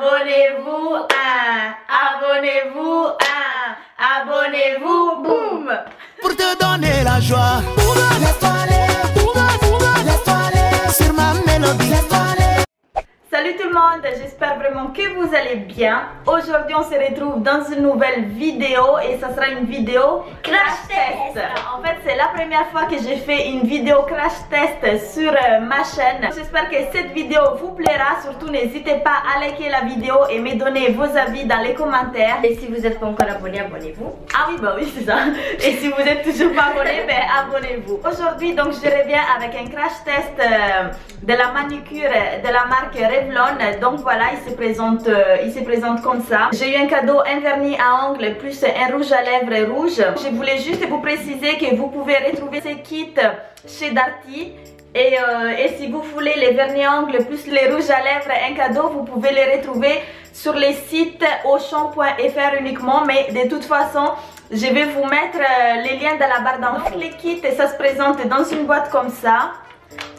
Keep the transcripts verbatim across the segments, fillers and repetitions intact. abonnez-vous, hein, abonnez-vous, hein, abonnez-vous, boum. Pour te donner la joie, laisse-toi aller, laisse-toi aller, sur ma mélodie, laisse-toi aller. Salut tout le monde, j'espère vraiment que vous allez bien. Aujourd'hui on se retrouve dans une nouvelle vidéo et ça sera une vidéo crash test. En fait c'est la première fois que j'ai fait une vidéo crash test sur euh, ma chaîne. J'espère que cette vidéo vous plaira, surtout n'hésitez pas à liker la vidéo et me donner vos avis dans les commentaires. Et si vous n'êtes pas encore abonné, abonnez-vous. Ah oui bah oui c'est ça. Et si vous n'êtes toujours pas abonné, ben abonnez-vous. Aujourd'hui donc je reviens avec un crash test euh, de la manucure de la marque Revlon. Donc voilà, il se présente, euh, il se présente comme ça. J'ai eu un cadeau, un vernis à ongles plus un rouge à lèvres rouge. Je voulais juste vous préciser que vous pouvez retrouver ces kits chez Darty. Et, euh, et si vous voulez les vernis à ongles plus les rouges à lèvres, un cadeau, vous pouvez les retrouver sur les sites Auchan point F R uniquement. Mais de toute façon, je vais vous mettre euh, les liens dans la barre d'infos. Les kits, ça se présente dans une boîte comme ça.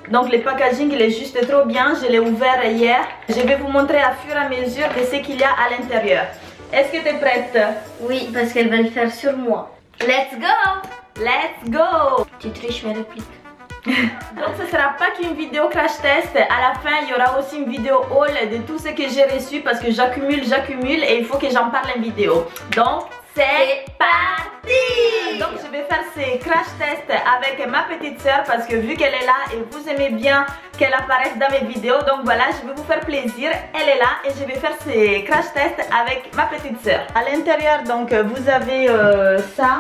Donc le packaging il est juste trop bien, je l'ai ouvert hier. Je vais vous montrer à fur et à mesure de ce qu'il y a à l'intérieur. Est-ce que tu es prête? Oui, parce qu'elle va le faire sur moi. Let's go! Let's go! Tu triches mes répliques. Donc ce sera pas qu'une vidéo crash test, à la fin il y aura aussi une vidéo haul de tout ce que j'ai reçu parce que j'accumule, j'accumule et il faut que j'en parle en vidéo. Donc c'est parti! Donc je vais faire ces crash tests avec ma petite soeur parce que vu qu'elle est là et vous aimez bien qu'elle apparaisse dans mes vidéos, donc voilà, je vais vous faire plaisir, elle est là et je vais faire ces crash tests avec ma petite soeur. À l'intérieur donc vous avez euh, ça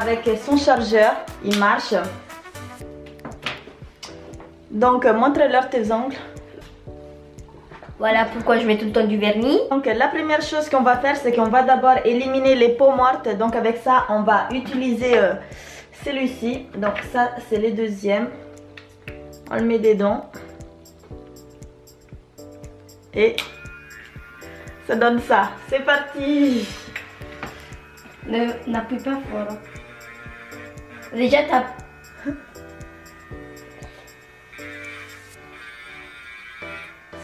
avec son chargeur, il marche. Donc montre-leur tes ongles. Voilà pourquoi je mets tout le temps du vernis. Donc la première chose qu'on va faire, c'est qu'on va d'abord éliminer les peaux mortes. Donc avec ça, on va utiliser euh, celui-ci. Donc ça, c'est le deuxième. On le met dedans. Et ça donne ça. C'est parti. N'appuie pas fort. Déjà, t'as...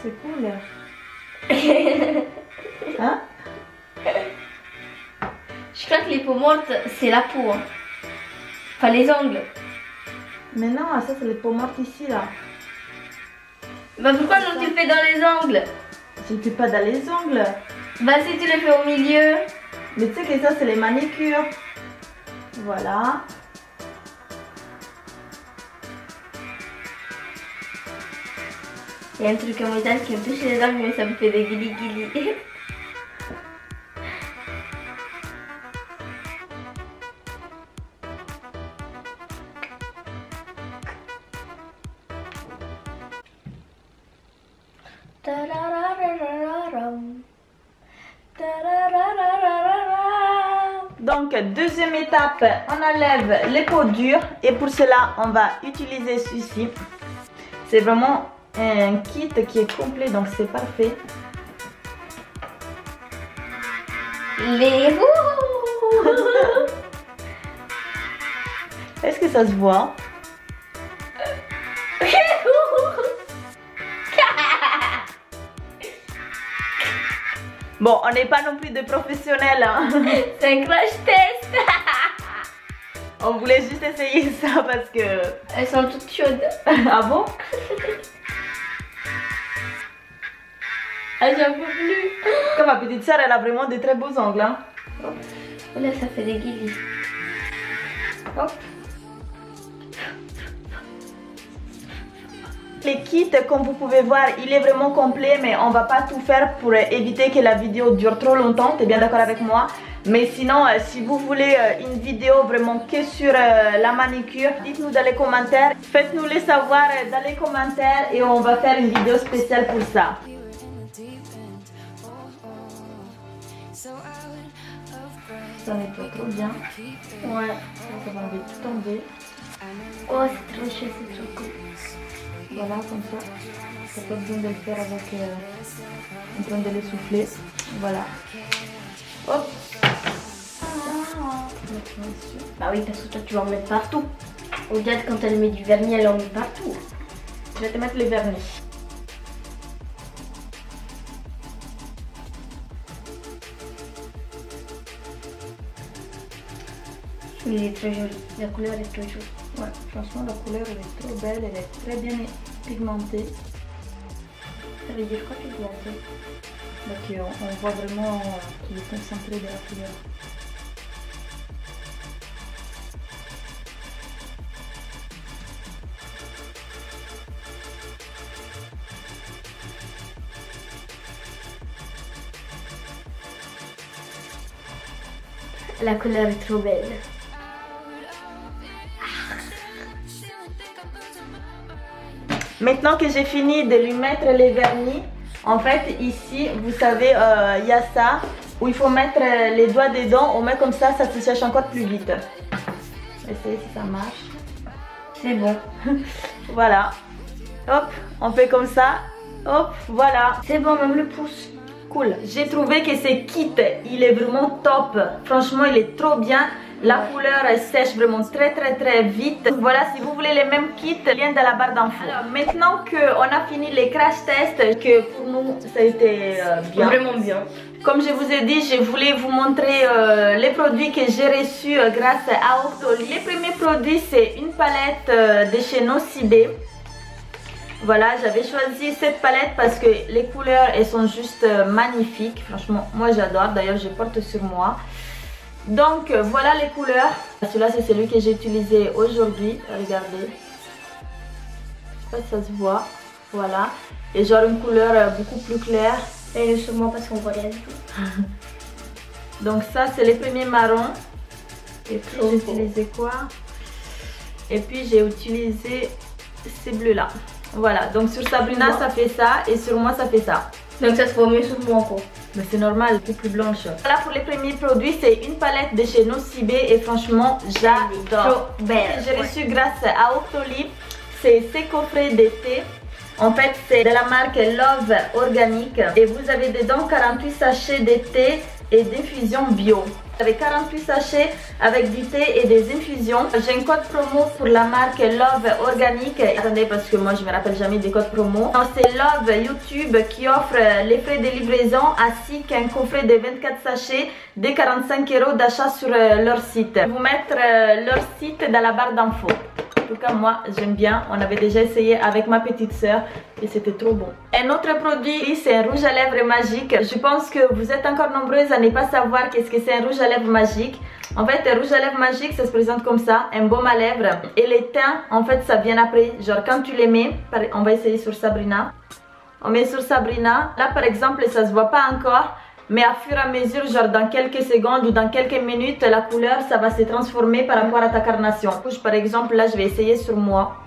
C'est cool. Hein? Je crois que les peaux mortes, c'est la peau. Hein. Enfin, les ongles. Mais non, ça, c'est les peaux mortes ici, là. Bah, pourquoi non, tu le fais dans les ongles? Je ne fais pas dans les ongles. Bah, si, tu les fais au milieu. Mais tu sais que ça, c'est les manicures. Voilà. Il y a un truc en métal qui me touche les ongles mais ça me fait des guili guili. Donc deuxième étape, on enlève les peaux dures et pour cela on va utiliser celui-ci. C'est vraiment un kit qui est complet donc c'est parfait. Les est-ce que ça se voit? Bon, on n'est pas non plus des professionnels hein. C'est un crash test. On voulait juste essayer ça parce que elles sont toutes chaudes. Ah bon? Ah, j'en peux plus. Comme ma petite soeur, elle a vraiment de très beaux ongles. Hein. Oh là, ça fait des guillis. Oh. Les kits, comme vous pouvez voir, il est vraiment complet, mais on va pas tout faire pour éviter que la vidéo dure trop longtemps. T'es bien d'accord avec moi? Mais sinon, euh, si vous voulez euh, une vidéo vraiment que sur euh, la manicure, dites-nous dans les commentaires. Faites-nous le savoir euh, dans les commentaires et on va faire une vidéo spéciale pour ça. Ça nettoie trop bien. Ouais, ça va enlever tout tomber. Oh, c'est trop chaud, c'est trop cool. Voilà, comme ça. Ça peut être bien de le faire avec euh, en train de le souffler. Voilà. Hop. Bah oui, parce que toi tu vas en mettre partout. Regarde quand elle met du vernis, elle en met partout. Je vais te mettre le vernis. Il est très joli, la couleur est très jolie. Ouais, franchement la couleur elle est trop belle, elle est très bien pigmentée. Ça veut dire quoi pigmentée? Donc on, on voit vraiment qu'il est concentré de la couleur. La couleur est trop belle. Maintenant que j'ai fini de lui mettre les vernis, en fait ici, vous savez, il euh, y a ça où il faut mettre les doigts dedans. On met comme ça, ça se sèche encore plus vite. Essayez si ça marche. C'est bon. Voilà. Hop, on fait comme ça. Hop, voilà. C'est bon, même le pouce. Cool. J'ai trouvé que ce kit, il est vraiment top. Franchement, il est trop bien. La couleur sèche vraiment très très très vite. Voilà, si vous voulez les mêmes kits, lien dans la barre d'infos. Alors, maintenant qu'on a fini les crash tests, que pour nous, ça a été euh, bien. Vraiment bien. Comme je vous ai dit, je voulais vous montrer euh, les produits que j'ai reçus euh, grâce à Octoly. Les premiers produits, c'est une palette euh, de chez Nocibé. Voilà, j'avais choisi cette palette parce que les couleurs, elles sont juste magnifiques. Franchement, moi j'adore. D'ailleurs, je porte sur moi. Donc, voilà les couleurs. Celui-là, c'est celui que j'ai utilisé aujourd'hui. Regardez. Je sais pas si ça se voit. Voilà. Et genre une couleur beaucoup plus claire. Et sur moi parce qu'on voit rien du tout. Donc ça, c'est les premiers marrons. Et puis, j'ai utilisé quoi? Et puis, j'ai utilisé ces bleus-là. Voilà, donc sur Sabrina ça fait ça et sur moi ça fait ça. Donc ça se voit mieux sur moi encore. Mais c'est normal, c'est plus blanche. Voilà pour les premiers produits, c'est une palette de chez Nocibé et franchement j'adore. J'ai reçu grâce à Octoly, c'est ces coffrets d'été. En fait c'est de la marque Love Organic et vous avez dedans quarante-huit sachets de thé et d'infusions bio. Avec quarante-huit sachets avec du thé et des infusions. J'ai un code promo pour la marque Love Organic. Attendez parce que moi je me rappelle jamais des codes promo. C'est Love YouTube qui offre les frais de livraison ainsi qu'un coffret de vingt-quatre sachets de quarante-cinq euros d'achat sur leur site. Je vais vous mettre leur site dans la barre d'infos. En tout cas moi j'aime bien, on avait déjà essayé avec ma petite soeur et c'était trop bon. Un autre produit, c'est un rouge à lèvres magique. Je pense que vous êtes encore nombreuses à ne pas savoir qu'est-ce que c'est un rouge à lèvres magique. En fait un rouge à lèvres magique ça se présente comme ça, un baume à lèvres. Et les teints en fait ça vient après, genre quand tu les mets, on va essayer sur Sabrina. On met sur Sabrina, là par exemple ça se voit pas encore. Mais à fur et à mesure, genre dans quelques secondes ou dans quelques minutes, la couleur, ça va se transformer par rapport à ta carnation. Par exemple, là, je vais essayer sur moi.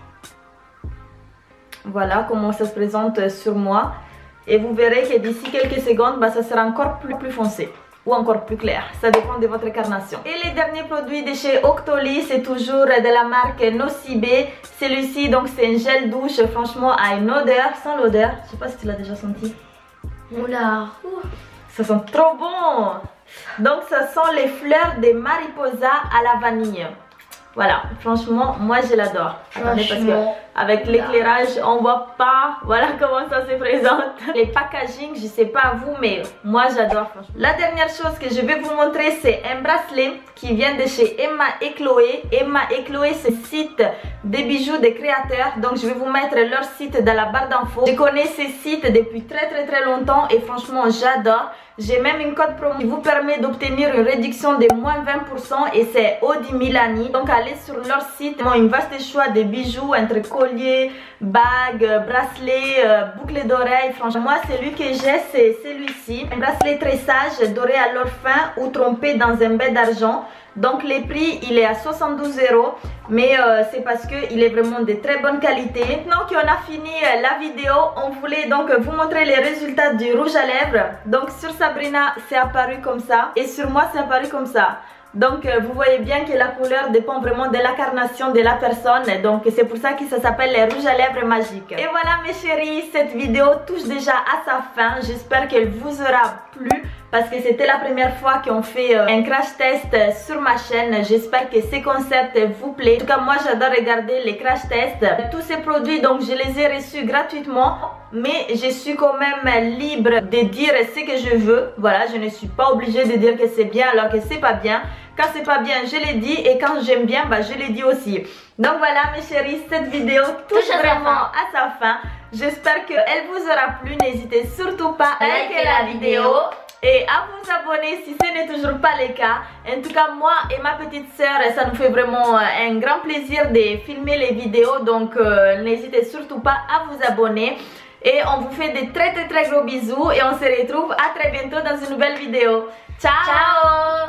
Voilà comment ça se présente sur moi. Et vous verrez que d'ici quelques secondes, bah, ça sera encore plus, plus foncé. Ou encore plus clair, ça dépend de votre carnation. Et les derniers produits de chez Octoly, c'est toujours de la marque Nocibé. Celui-ci, donc c'est un gel douche, franchement, à une odeur, sans l'odeur. Je sais pas si tu l'as déjà senti. Oula. Ouh. Ça sent trop bon. Donc ça sent les fleurs de mariposa à la vanille. Voilà, franchement, moi je l'adore. Attendez parce que avec l'éclairage, on voit pas. Voilà comment ça se présente. Les packaging, je sais pas vous, mais moi j'adore. La dernière chose que je vais vous montrer, c'est un bracelet qui vient de chez Emma et Chloé. Emma et Chloé, c'est le site des bijoux des créateurs. Donc je vais vous mettre leur site dans la barre d'infos. Je connais ces sites depuis très très très longtemps et franchement j'adore. J'ai même une code promo qui vous permet d'obtenir une réduction de moins vingt pour cent et c'est Ody Milani. Donc allez sur leur site, ils ont un vaste choix de bijoux entre colliers, bagues, bracelets, euh, boucles d'oreilles. Franchement, moi celui que j'ai c'est celui-ci. Un bracelet très sage doré à l'or fin ou trempé dans un bain d'argent. Donc les prix il est à soixante-douze euros mais euh, c'est parce qu'il est vraiment de très bonne qualité. Maintenant qu'on a fini la vidéo, on voulait donc vous montrer les résultats du rouge à lèvres. Donc sur Sabrina c'est apparu comme ça et sur moi c'est apparu comme ça. Donc euh, vous voyez bien que la couleur dépend vraiment de la carnation de la personne. Donc c'est pour ça que ça s'appelle les rouges à lèvres magiques. Et voilà mes chéris, cette vidéo touche déjà à sa fin. J'espère qu'elle vous aura plu. parce que c'était la première fois qu'on fait un crash test sur ma chaîne. J'espère que ces concepts vous plaisent. En tout cas, moi j'adore regarder les crash tests. Tous ces produits, donc je les ai reçus gratuitement, mais je suis quand même libre de dire ce que je veux. Voilà, je ne suis pas obligée de dire que c'est bien alors que c'est pas bien. Quand c'est pas bien, je l'ai dit, et quand j'aime bien, bah, je l'ai dit aussi. Donc voilà mes chéris, cette vidéo touche vraiment à sa fin. J'espère qu'elle vous aura plu. N'hésitez surtout pas à liker la vidéo et à vous abonner si ce n'est toujours pas le cas. En tout cas, moi et ma petite sœur, ça nous fait vraiment un grand plaisir de filmer les vidéos. Donc euh, n'hésitez surtout pas à vous abonner. Et on vous fait des très très très gros bisous. Et on se retrouve à très bientôt dans une nouvelle vidéo. Ciao, ciao.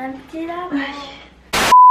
Un petit lapin.